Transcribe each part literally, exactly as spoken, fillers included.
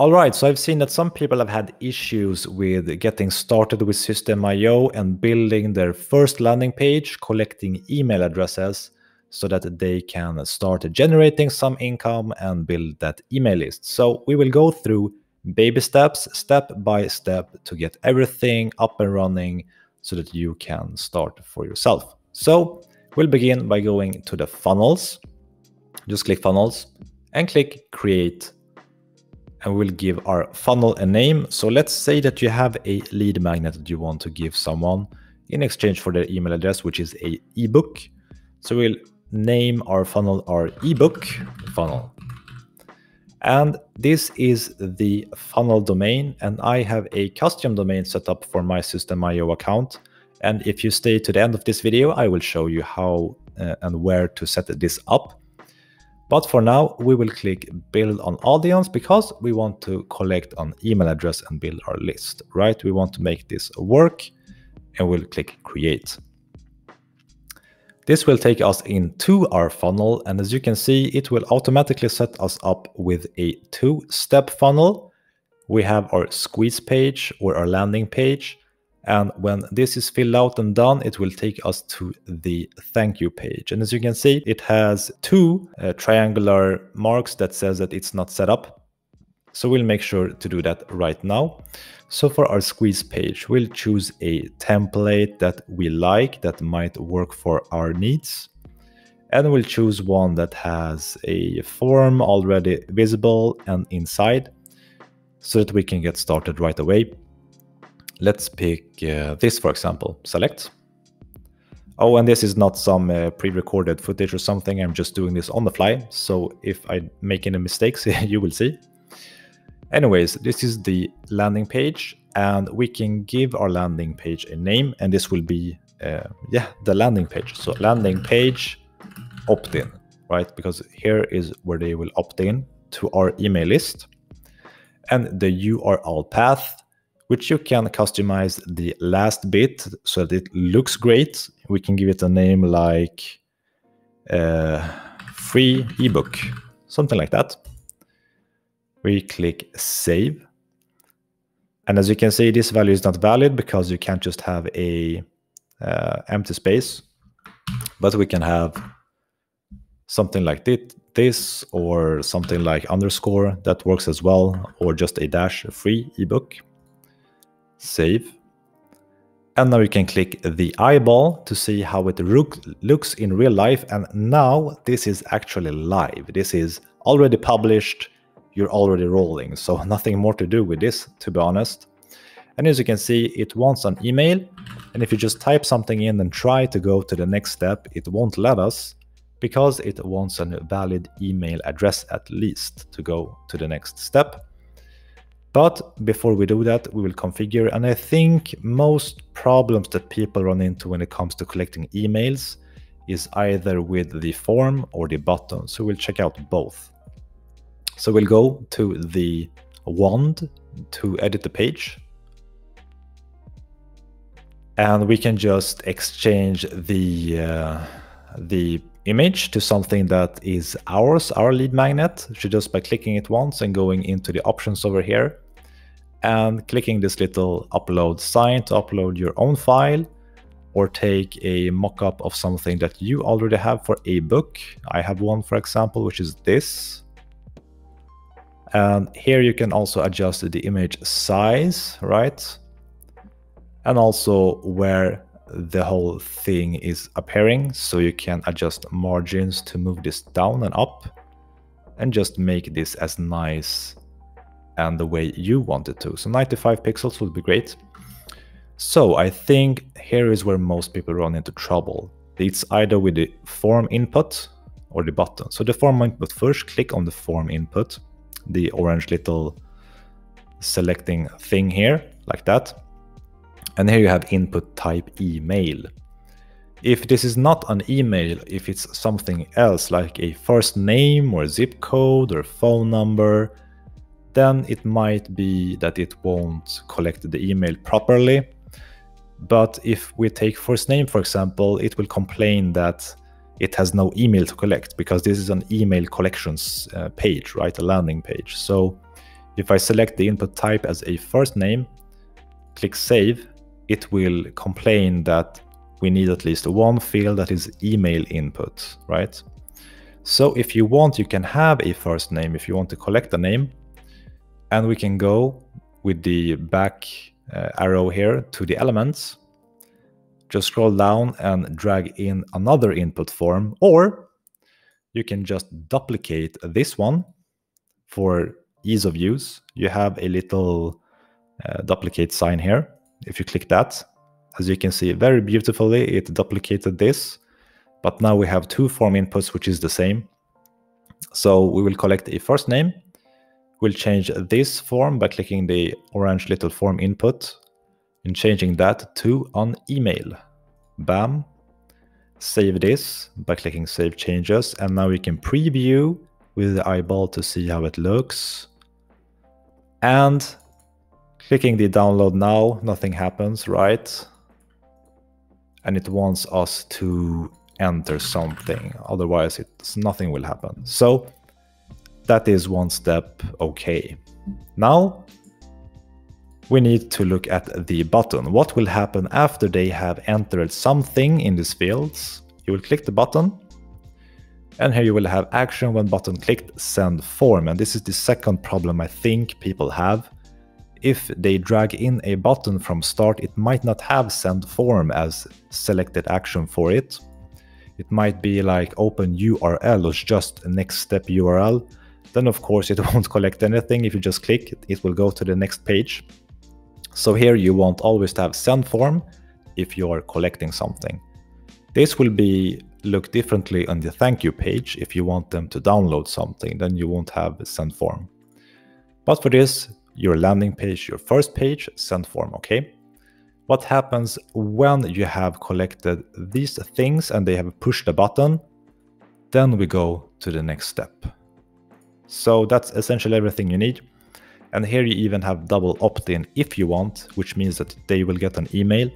All right, so I've seen that some people have had issues with getting started with Systeme dot I O and building their first landing page, collecting email addresses so that they can start generating some income and build that email list. So we will go through baby steps, step by step, to get everything up and running so that you can start for yourself. So we'll begin by going to the funnels. Just click funnels and click create. And we'll give our funnel a name. So let's say that you have a lead magnet that you want to give someone in exchange for their email address, which is a ebook. So we'll name our funnel our ebook funnel. And this is the funnel domain. And I have a custom domain set up for my Systeme dot I O account. And if you stay to the end of this video, I will show you how uh, and where to set this up. But for now, we will click build on audience because we want to collect an email address and build our list, right? We want to make this work, and we'll click create. This will take us into our funnel. And as you can see, it will automatically set us up with a two-step funnel. We have our squeeze page or our landing page. And when this is filled out and done, it will take us to the thank you page. And as you can see, it has two uh, triangular marks that says that it's not set up. So we'll make sure to do that right now. So for our squeeze page, we'll choose a template that we like that might work for our needs. And we'll choose one that has a form already visible and inside so that we can get started right away. Let's pick uh, this, for example, select. Oh, and this is not some uh, pre-recorded footage or something. I'm just doing this on the fly. So if I make any mistakes, you will see. Anyways, this is the landing page, and we can give our landing page a name, and this will be, uh, yeah, the landing page. So landing page opt-in, right? Because here is where they will opt in to our email list, and the U R L path, which you can customize the last bit so that it looks great. We can give it a name like uh, free ebook, something like that. We click save. And as you can see, this value is not valid because you can't just have a uh, empty space, but we can have something like this or something like underscore that works as well, or just a dash free ebook. Save. And now we can click the eyeball to see how it looks in real life. And now this is actually live. This is already published. You're already rolling. So nothing more to do with this, to be honest. And as you can see, it wants an email. And if you just type something in and try to go to the next step, it won't let us because it wants a valid email address at least to go to the next step. But before we do that, we will configure. And I think most problems that people run into when it comes to collecting emails is either with the form or the button. So we'll check out both. So we'll go to the wand to edit the page. And we can just exchange the, uh, the image to something that is ours, our lead magnet, just by clicking it once and going into the options over here and clicking this little upload sign to upload your own file or take a mock-up of something that you already have for a book. I have one, for example, which is this. And here you can also adjust the image size, right? And also where the whole thing is appearing, so you can adjust margins to move this down and up and just make this as nice and the way you want it to. So ninety-five pixels would be great. So I think here is where most people run into trouble. It's either with the form input or the button. So the form input first, click on the form input, the orange little selecting thing here like that. And here you have input type email. If this is not an email, if it's something else like a first name or zip code or phone number, then it might be that it won't collect the email properly. But if we take first name, for example, it will complain that it has no email to collect because this is an email collections uh, page, right? A landing page. So If I select the input type as a first name, click save, it will complain that we need at least one field that is email input, right? So if you want, you can have a first name if you want to collect a name, and we can go with the back uh, arrow here to the elements. Just scroll down and drag in another input form, or you can just duplicate this one for ease of use. You have a little uh, duplicate sign here. If you click that, as you can see, very beautifully, it duplicated this. But now we have two form inputs, which is the same. So we will collect a first name. We'll change this form by clicking the orange little form input and changing that to an email. Bam. Save this by clicking Save Changes. And now we can preview with the eyeball to see how it looks. And clicking the download now, nothing happens, right? And it wants us to enter something, otherwise it's nothing will happen. So that is one step okay. Now we need to look at the button. What will happen after they have entered something in these fields? You will click the button, and here you will have action when button clicked, send form. And this is the second problem I think people have. If they drag in a button from start, it might not have send form as selected action for it. It might be like open U R L or just next step U R L. Then of course it won't collect anything. If you just click, it will go to the next page. So here you want always to have send form if you are collecting something. This will be looked differently on the thank you page. If you want them to download something, then you won't have send form. But for this, your landing page, your first page, send form, okay? What happens when you have collected these things and they have pushed a button? Then we go to the next step. So that's essentially everything you need. And here you even have double opt-in if you want, which means that they will get an email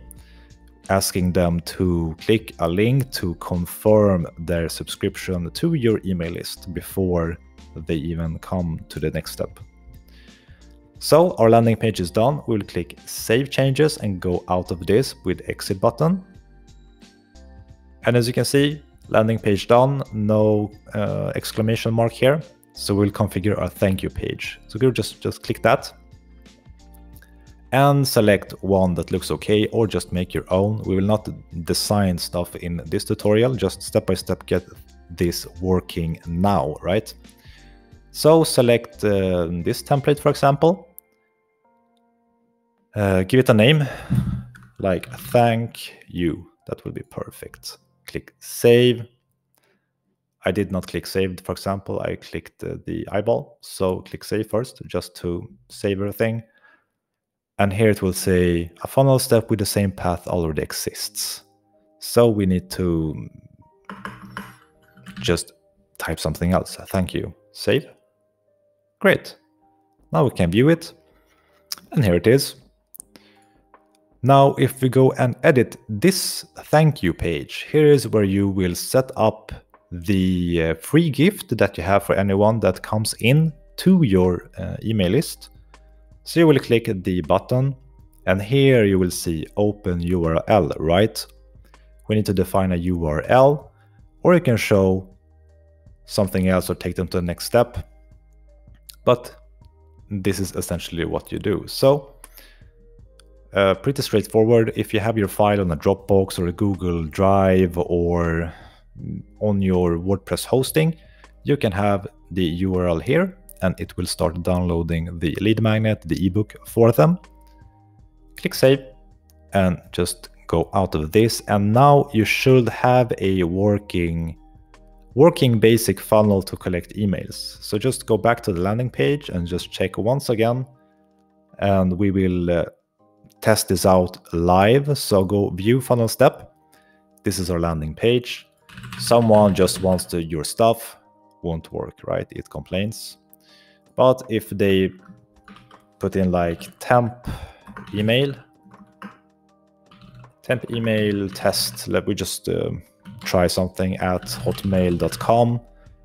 asking them to click a link to confirm their subscription to your email list before they even come to the next step. So our landing page is done. We'll click Save Changes and go out of this with Exit button. And as you can see, landing page done, no uh, exclamation mark here. So we'll configure our thank you page. So we'll just, just click that and select one that looks okay, or just make your own. We will not design stuff in this tutorial, just step by step get this working now, right? So select uh, this template, for example. Uh, give it a name, like thank you. That will be perfect. Click save. I did not click save, for example. I clicked uh, the eyeball. So click save first, just to save everything. And here it will say a funnel step with the same path already exists. So we need to just type something else. Thank you. Save. Great. Now we can view it. And here it is. Now, if we go and edit this thank you page, here is where you will set up the free gift that you have for anyone that comes in to your uh, email list. So you will click the button, and here you will see open U R L, right? We need to define a U R L, or you can show something else or take them to the next step. But this is essentially what you do. So uh, pretty straightforward. If you have your file on a Dropbox or a Google Drive or on your WordPress hosting, you can have the U R L here and it will start downloading the lead magnet, the ebook for them. Click save and just go out of this. And now you should have a working Working basic funnel to collect emails. So just go back to the landing page and just check once again. And we will uh, test this out live. So go view funnel step. This is our landing page. Someone just wants to, your stuff won't work, right? It complains. But if they put in like temp email, temp email test, let me just uh, try something at hotmail dot com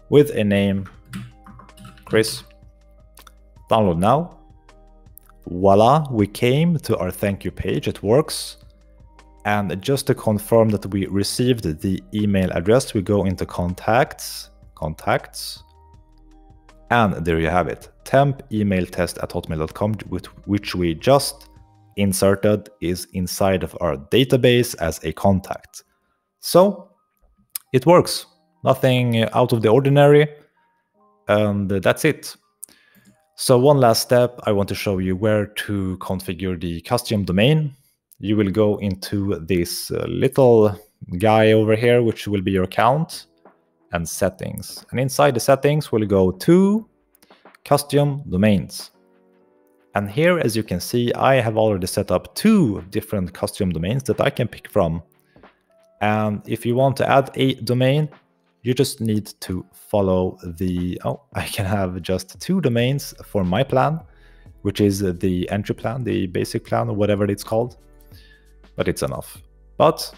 with a name Chris, Download now. Voila, we came to our thank you page. It works. And just to confirm that we received the email address, we go into contacts, contacts. And there you have it. Temp email test at hotmail dot com, which we just inserted, is inside of our database as a contact. So it works. Nothing out of the ordinary. And that's it. So one last step, I want to show you where to configure the custom domain. You will go into this little guy over here, which will be your account, and settings. And inside the settings, we'll go to custom domains. And here, as you can see, I have already set up two different custom domains that I can pick from. And if you want to add a domain, you just need to follow the, oh, I can have just two domains for my plan, which is the entry plan, the basic plan, or whatever it's called. But it's enough. But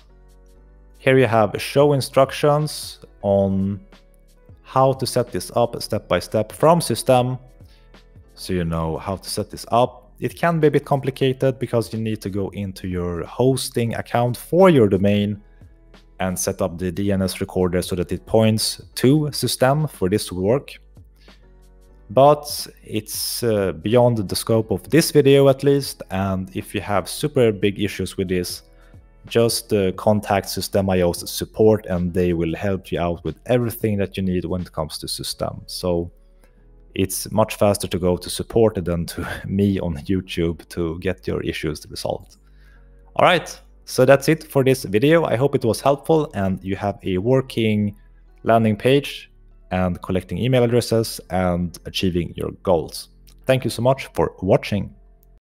here you have show instructions on how to set this up step by step from Systeme, so you know how to set this up. It can be a bit complicated because you need to go into your hosting account for your domain and set up the D N S recorder so that it points to Systeme for this to work. But it's uh, beyond the scope of this video, at least. And if you have super big issues with this, just uh, contact Systeme dot I O's support and they will help you out with everything that you need when it comes to Systeme. So it's much faster to go to support than to me on YouTube to get your issues resolved. All right, so that's it for this video. I hope it was helpful and you have a working landing page and collecting email addresses and achieving your goals. Thank you so much for watching.